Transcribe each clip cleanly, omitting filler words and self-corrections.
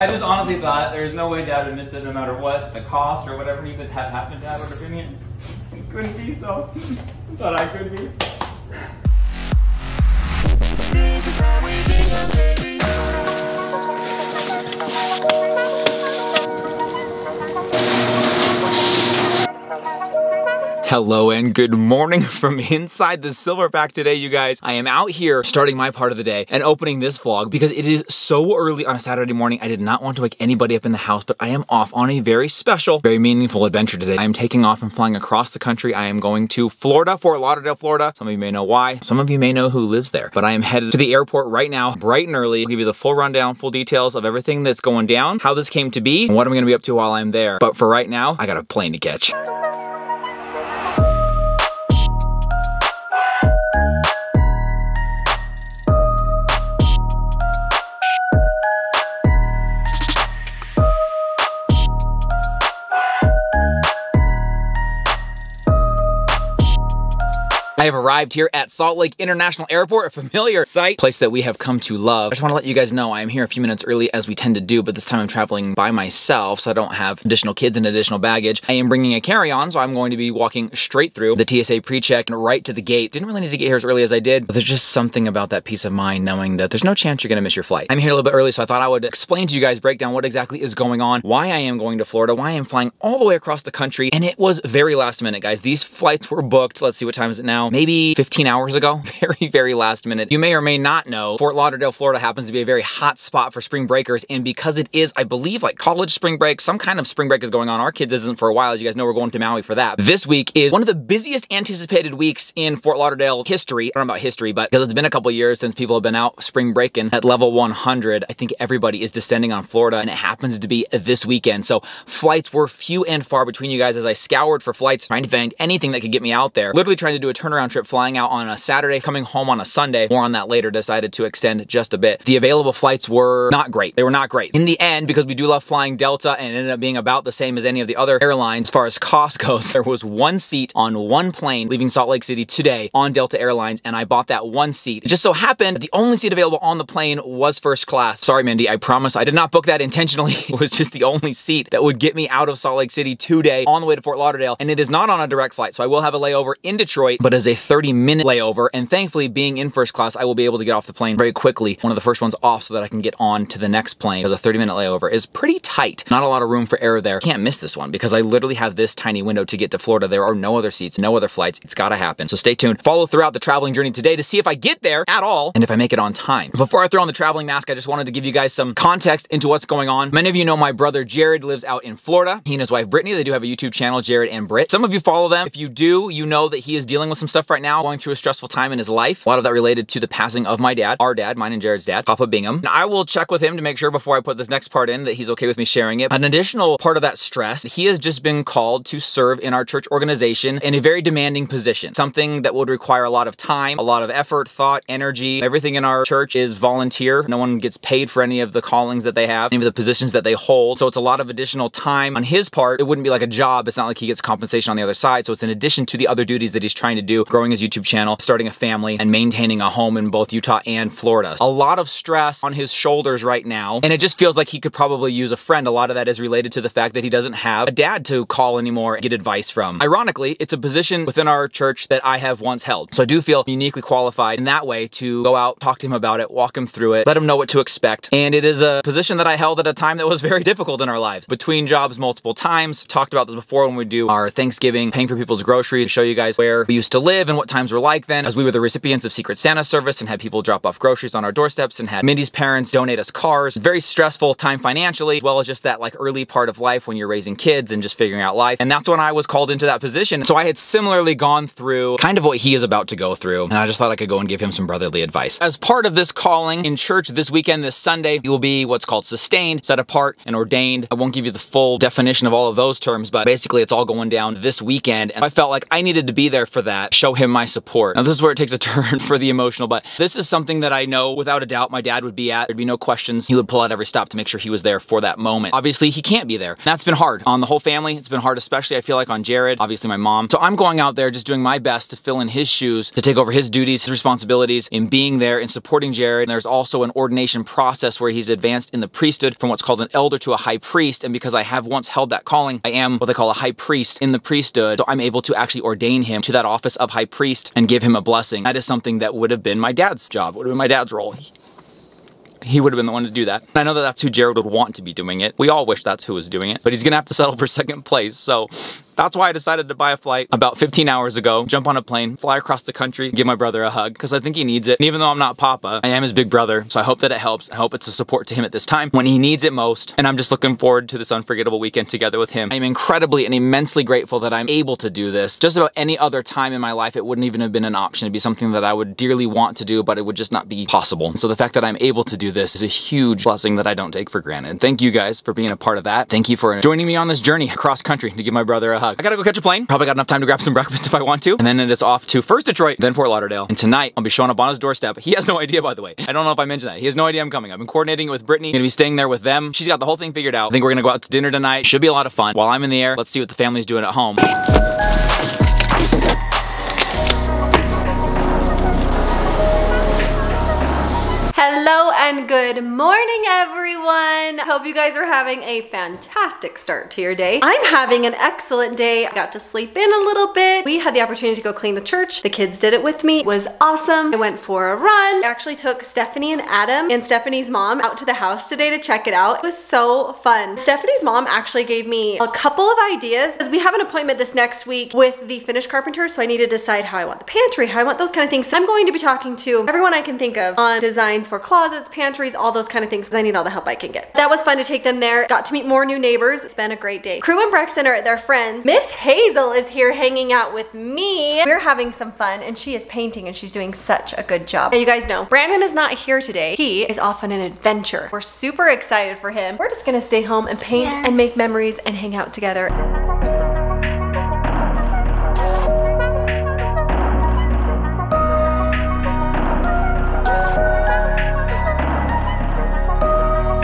I just honestly thought there's no way Dad would miss it no matter what, the cost or whatever he could have happened. Dad would have been here. It couldn't be, so I thought I could be. This is how we Bingham, baby. Hello and good morning from inside the Silverback today, you guys. I am out here starting my part of the day and opening this vlog because it is so early on a Saturday morning. I did not want to wake anybody up in the house, but I am off on a very special, very meaningful adventure today. I am taking off and flying across the country. I am going to Florida, Fort Lauderdale, Florida. Some of you may know why. Some of you may know who lives there, but I am headed to the airport right now, bright and early. I'll give you the full rundown, full details of everything that's going down, how this came to be, and what I'm gonna be up to while I'm there. But for right now, I got a plane to catch. I have arrived here at Salt Lake International Airport, a familiar sight, place that we have come to love. I just wanna let you guys know I am here a few minutes early as we tend to do, but this time I'm traveling by myself, so I don't have additional kids and additional baggage. I am bringing a carry-on, so I'm going to be walking straight through the TSA pre-check and right to the gate. Didn't really need to get here as early as I did, but there's just something about that peace of mind knowing that there's no chance you're gonna miss your flight. I'm here a little bit early, so I thought I would explain to you guys, break down what exactly is going on, why I am going to Florida, why I am flying all the way across the country, and it was very last minute, guys. These flights were booked. Let's see, what time is it now? Maybe 15 hours ago, very last minute. You may or may not know, Fort Lauderdale, Florida happens to be a very hot spot for spring breakers, and because it is, I believe, like college spring break, some kind of spring break is going on. Our kids isn't for a while, as you guys know, we're going to Maui for that. This week is one of the busiest anticipated weeks in Fort Lauderdale history. I don't know about history, but because it's been a couple years since people have been out spring breaking at level 100, I think everybody is descending on Florida, and it happens to be this weekend. So flights were few and far between, you guys, as I scoured for flights, trying to find anything that could get me out there. Literally trying to do a turnaround trip, flying out on a Saturday, coming home on a Sunday. More on that later, decided to extend just a bit. The available flights were not great. They were not great. In the end, because we do love flying Delta and it ended up being about the same as any of the other airlines, as far as cost goes, there was one seat on one plane leaving Salt Lake City today on Delta Airlines, and I bought that one seat. It just so happened that the only seat available on the plane was first class. Sorry, Mindy, I promise I did not book that intentionally. It was just the only seat that would get me out of Salt Lake City today on the way to Fort Lauderdale, and it is not on a direct flight, so I will have a layover in Detroit, but as a 30-minute layover, and thankfully being in first class, I will be able to get off the plane very quickly, one of the first ones off, so that I can get on to the next plane, because a 30-minute layover is pretty tight. Not a lot of room for error there. Can't miss this one, because I literally have this tiny window to get to Florida. There are no other seats, no other flights. It's gotta happen. So stay tuned. Follow throughout the traveling journey today to see if I get there at all, and if I make it on time. Before I throw on the traveling mask, I just wanted to give you guys some context into what's going on. Many of you know my brother Jared lives out in Florida. He and his wife Brittany, they do have a YouTube channel, Jared and Britt. Some of you follow them. If you do, you know that he is dealing with some stuff right now, going through a stressful time in his life. A lot of that related to the passing of my dad, our dad, mine and Jared's dad, Papa Bingham. And I will check with him to make sure before I put this next part in that he's okay with me sharing it. An additional part of that stress, he has just been called to serve in our church organization in a very demanding position, something that would require a lot of time, a lot of effort, thought, energy. Everything in our church is volunteer. No one gets paid for any of the callings that they have, any of the positions that they hold. So it's a lot of additional time on his part. It wouldn't be like a job. It's not like he gets compensation on the other side. So it's in addition to the other duties that he's trying to do, growing his YouTube channel, starting a family, and maintaining a home in both Utah and Florida. A lot of stress on his shoulders right now, and it just feels like he could probably use a friend. A lot of that is related to the fact that he doesn't have a dad to call anymore and get advice from. Ironically, it's a position within our church that I have once held, so I do feel uniquely qualified in that way to go out, talk to him about it, walk him through it, let him know what to expect. And it is a position that I held at a time that was very difficult in our lives. Between jobs multiple times, talked about this before when we do our Thanksgiving, paying for people's groceries, to show you guys where we used to live and what times were like then, as we were the recipients of Secret Santa service and had people drop off groceries on our doorsteps and had Mindy's parents donate us cars. Very stressful time financially, as well as just that like early part of life when you're raising kids and just figuring out life. And that's when I was called into that position. So I had similarly gone through kind of what he is about to go through, and I just thought I could go and give him some brotherly advice. As part of this calling in church this weekend, this Sunday, you will be what's called sustained, set apart, and ordained. I won't give you the full definition of all of those terms, but basically it's all going down this weekend, and I felt like I needed to be there for that. show him my support. Now this is where it takes a turn for the emotional, but this is something that I know without a doubt my dad would be at. There'd be no questions. He would pull out every stop to make sure he was there for that moment. Obviously he can't be there. And that's been hard on the whole family. It's been hard, especially I feel like on Jared, obviously my mom. So I'm going out there just doing my best to fill in his shoes, to take over his duties, his responsibilities in being there and supporting Jared. And there's also an ordination process where he's advanced in the priesthood from what's called an elder to a high priest. And because I have once held that calling, I am what they call a high priest in the priesthood. So I'm able to actually ordain him to that office of high priest and give him a blessing. That is something that would have been my dad's job, would have been my dad's role. He would have been the one to do that. And I know that that's who Jared would want to be doing it. We all wish that's who was doing it, but he's gonna have to settle for second place. So that's why I decided to buy a flight about 15 hours ago, jump on a plane, fly across the country, give my brother a hug, because I think he needs it. And even though I'm not Papa, I am his big brother. So I hope that it helps. I hope it's a support to him at this time when he needs it most. And I'm just looking forward to this unforgettable weekend together with him. I'm incredibly and immensely grateful that I'm able to do this. Just about any other time in my life, it wouldn't even have been an option. It'd be something that I would dearly want to do, but it would just not be possible. So the fact that I'm able to do this is a huge blessing that I don't take for granted. Thank you guys for being a part of that. Thank you for joining me on this journey across country to give my brother a hug. I gotta go catch a plane. Probably got enough time to grab some breakfast if I want to. And then it is off to first Detroit, then Fort Lauderdale. And tonight I'll be showing up on his doorstep. He has no idea, by the way. I don't know if I mentioned that. He has no idea I'm coming. I've been coordinating it with Brittany. I'm gonna be staying there with them. She's got the whole thing figured out. I think we're gonna go out to dinner tonight. Should be a lot of fun. While I'm in the air, let's see what the family's doing at home. Hello and good morning, everyone. Hope you guys are having a fantastic start to your day. I'm having an excellent day. I got to sleep in a little bit. We had the opportunity to go clean the church. The kids did it with me. It was awesome. I went for a run. I actually took Stephanie and Adam and Stephanie's mom out to the house today to check it out. It was so fun. Stephanie's mom actually gave me a couple of ideas because we have an appointment this next week with the Finnish carpenter, so I need to decide how I want the pantry, how I want those kind of things. So I'm going to be talking to everyone I can think of on designs for closets, pantries, all those kind of things, because I need all the help I can get. That was fun to take them there. Got to meet more new neighbors. It's been a great day. Crew and Braxton are at their friends. Miss Hazel is here hanging out with me. We're having some fun and she is painting and she's doing such a good job. Now you guys know, Brandon is not here today. He is off on an adventure. We're super excited for him. We're just gonna stay home and paint and make memories and hang out together.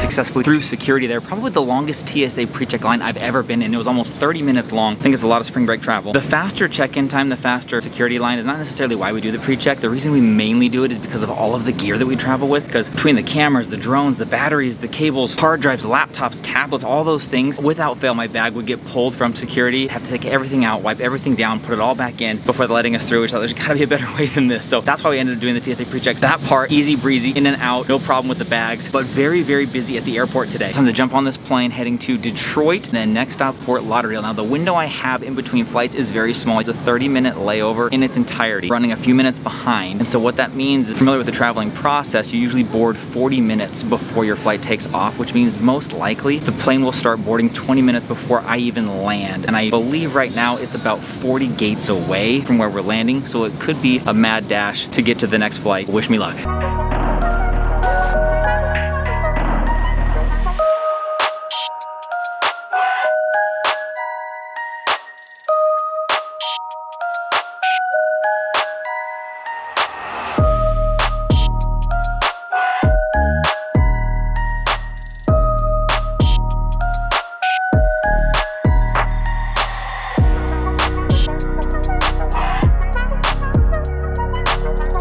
Successfully through security there. Probably the longest TSA pre-check line I've ever been in. It was almost 30 minutes long. I think it's a lot of spring break travel. The faster check-in time, the faster security line is not necessarily why we do the pre-check. The reason we mainly do it is because of all of the gear that we travel with, because between the cameras, the drones, the batteries, the cables, hard drives, laptops, tablets, all those things, without fail, my bag would get pulled from security. I'd have to take everything out, wipe everything down, put it all back in before letting us through. We thought there's gotta be a better way than this. So that's why we ended up doing the TSA pre-checks. That part, easy breezy, in and out, no problem with the bags, but very, very busy at the airport today. It's time to jump on this plane heading to Detroit, then next stop Fort Lauderdale. Now the window I have in between flights is very small. It's a 30-minute layover in its entirety, running a few minutes behind. And so what that means is, familiar with the traveling process, you usually board 40 minutes before your flight takes off, which means most likely the plane will start boarding 20 minutes before I even land. And I believe right now it's about 40 gates away from where we're landing, so it could be a mad dash to get to the next flight. Wish me luck.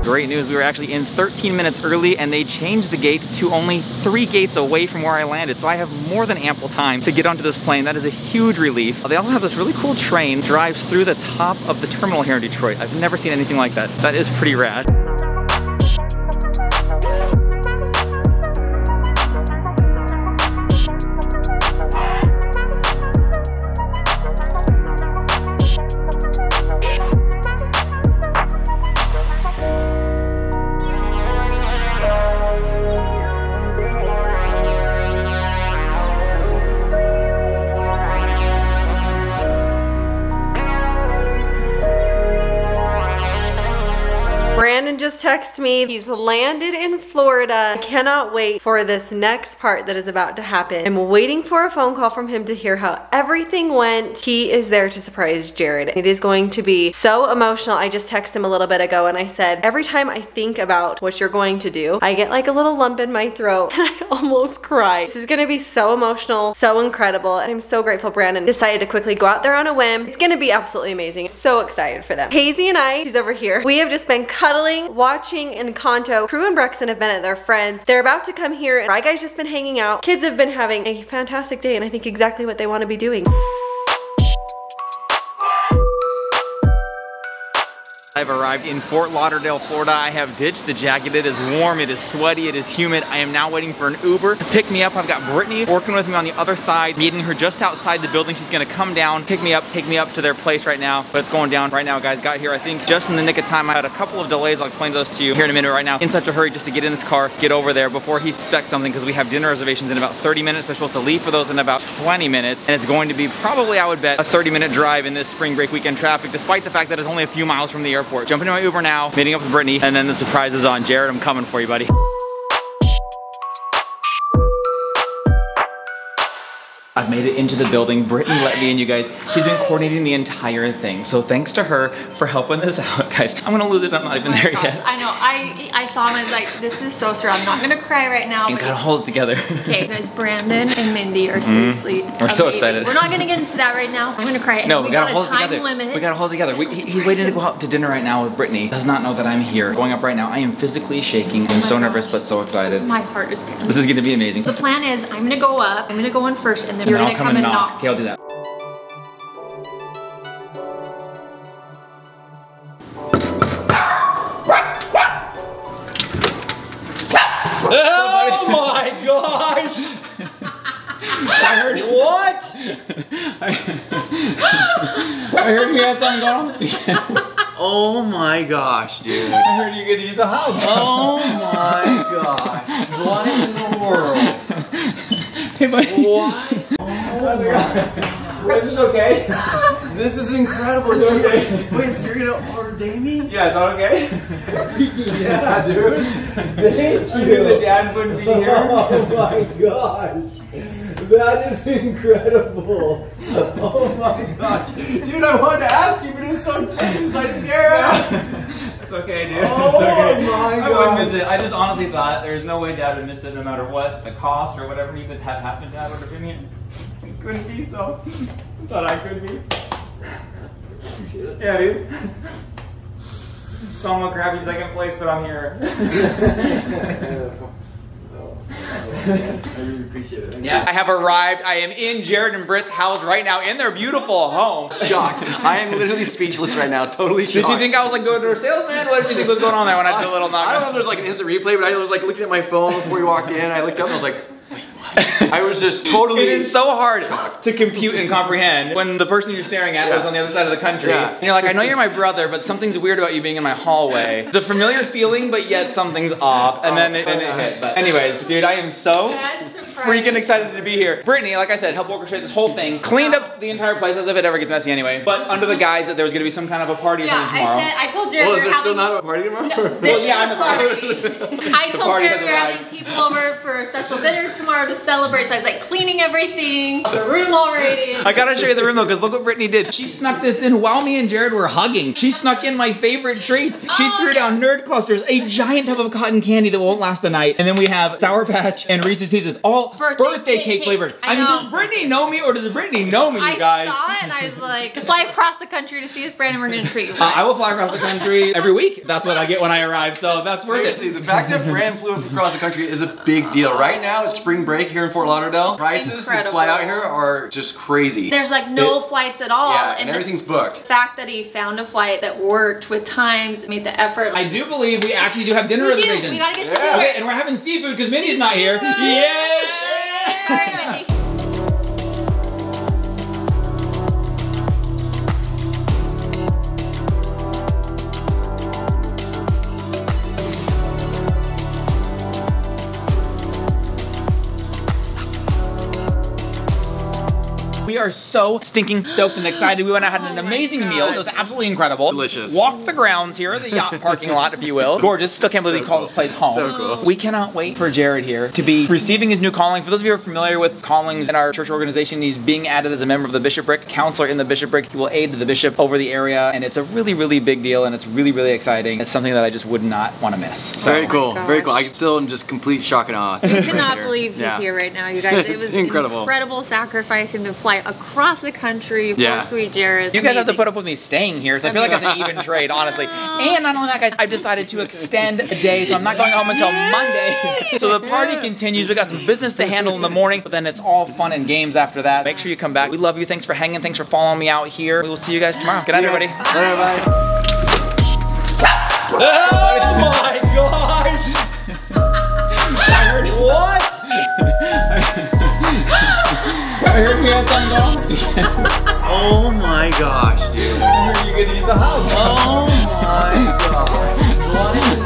Great news, we were actually in 13 minutes early and they changed the gate to only 3 gates away from where I landed. So I have more than ample time to get onto this plane. That is a huge relief. They also have this really cool train that drives through the top of the terminal here in Detroit. I've never seen anything like that. That is pretty rad. just texted me. He's landed in Florida. I cannot wait for this next part that is about to happen. I'm waiting for a phone call from him to hear how everything went. He is there to surprise Jared. It is going to be so emotional. I just texted him a little bit ago and I said, every time I think about what you're going to do, I get like a little lump in my throat and I almost cry. This is gonna be so emotional, so incredible, and I'm so grateful Brandon decided to quickly go out there on a whim. It's gonna be absolutely amazing. I'm so excited for them. Hazy and I, she's over here, we have just been cuddling, watching Encanto. Crew and Braxton have been at their friends. They're about to come here and Fry Guy's just been hanging out. Kids have been having a fantastic day and I think exactly what they want to be doing. I've arrived in Fort Lauderdale, Florida. I have ditched the jacket. It is warm, it is sweaty, it is humid. I am now waiting for an Uber to pick me up. I've got Brittany working with me on the other side, meeting her just outside the building. She's gonna come down, pick me up, take me up to their place right now. But it's going down right now, guys. Got here, I think, just in the nick of time. I had a couple of delays. I'll explain those to you here in a minute right now. In such a hurry just to get in this car, get over there before he suspects something because we have dinner reservations in about 30 minutes. They're supposed to leave for those in about 20 minutes. And it's going to be probably, I would bet, a 30-minute drive in this spring break weekend traffic, despite the fact that it's only a few miles from the airport. Jumping into my Uber now, meeting up with Brittany, and then the surprise is on. Jared, I'm coming for you, buddy. I've made it into the building. Brittany let me in, you guys. She's been coordinating the entire thing. So thanks to her for helping this out, guys. I'm gonna lose it, I'm not even there yet. I know, I saw him, I was like, this is so surreal. I'm not gonna cry right now. You gotta hold it together. Okay, guys, Brandon and Mindy are seriously We're so excited. We're not gonna get into that right now. I'm gonna cry. No, we gotta hold it together. We gotta hold it together. He's waiting to go out to dinner right now with Brittany. Does not know that I'm here. Going up right now, I am physically shaking. I'm so nervous, but so excited. My heart is pounding. This is gonna be amazing. The plan is, I'm gonna go up, I'm gonna go in first, and then you're gonna come and knock. Okay, I'll do that. Oh my gosh! I heard what? I heard you had something going on this weekend. Oh my gosh, dude! I heard you could use a hot tub. Oh my gosh! What in the world? Hey, buddy. What? Oh my. Is this okay? This is incredible. It's okay. Wait, so you're gonna ordain me? Yeah, is that okay? Yeah, dude. Thank you. I knew the dad wouldn't be here. Oh my gosh. That is incredible. Oh my gosh. Dude, I wanted to ask you, but it was so intense. Like, Jared. It's okay, dude. Oh, it's okay. My God. I wouldn't miss it. I just honestly thought there's no way Dad would miss it no matter what the cost or whatever you could have happened. Dad would have been here. It couldn't be, so I thought I could be. Yeah, dude. So I'm a crappy second place, but I'm here. I really appreciate it. Yeah, I have arrived. I am in Jared and Britt's house right now in their beautiful home. Shocked. I am literally speechless right now. Totally shocked. Did you think I was like going to a salesman? What did you think was going on there when I did a little knock? I don't know if there's like an instant replay, but I was like looking at my phone before we walked in. I looked up and I was like, wait, what? I was just totally. It is so hard shocked. To compute and comprehend when the person you're staring at is on the other side of the country. Yeah. And you're like, I know you're my brother, but something's weird about you being in my hallway. It's a familiar feeling, but yet something's off. And then it hit. But anyways, dude, I am so freaking excited to be here. Brittany, like I said, helped orchestrate this whole thing. Cleaned up the entire place as if it ever gets messy anyway. But under the guise that there was gonna be some kind of a party or something tomorrow. I told Jared. Well, is there still not a party tomorrow? No, well, yeah, I'm the party. I told Jared we're having people over for a special dinner tomorrow to celebrate. So I was like cleaning everything, the room already. I gotta show you the room though, because look what Brittany did. She snuck this in while me and Jared were hugging. She snuck in my favorite treats. She threw down Nerd Clusters, a giant tub of cotton candy that won't last the night. And then we have Sour Patch and Reese's Pieces, all birthday cake flavored. I mean, does Brittany know me or does Brittany know me, you guys? I saw it and I was like, fly across the country to see us, Brandon, we're gonna treat you. I will fly across the country every week. That's what I get when I arrive, so that's worth it. Seriously, the fact that Brand flew across the country is a big deal. Right now, it's spring break here in Fort Lauderdale. Prices to fly out here are just crazy. There's like no flights at all. Yeah, and everything's booked. The fact that he found a flight that worked with times, made the effort. I do believe we actually do have dinner reservations. We gotta get to dinner. Okay, and we're having seafood because Mindy's not here. Yeah! We are so stinking stoked and excited. We went out and had an amazing meal. It was absolutely incredible. Delicious. Walked the grounds here, the yacht parking lot, if you will. Gorgeous. Still can't believe you call this place home. So cool. We cannot wait for Jared here to be receiving his new calling. For those of you who are familiar with callings in our church organization, he's being added as a member of the bishopric, counselor in the bishopric. He will aid the bishop over the area, and it's a really, really big deal, and it's really, really exciting. It's something that I just would not want to miss. So. Very cool. Oh very cool. I still am just complete shock and awe. I cannot believe he's here right now, you guys. It was incredible sacrifice him to fly across the country for sweet Jared. You guys have to put up with me staying here, so I feel like it's an even trade, honestly. And not only that, guys, I've decided to extend a day, so I'm not going home until Monday. So the party continues. We got some business to handle in the morning, but then it's all fun and games after that. Make sure you come back. We love you. Thanks for hanging. Thanks for following me out here. We will see you guys tomorrow. Good night, everybody. Bye. Oh my gosh! I heard what? I heard we had something off. Oh my gosh, dude. I heard you could use the house. Oh my gosh. What?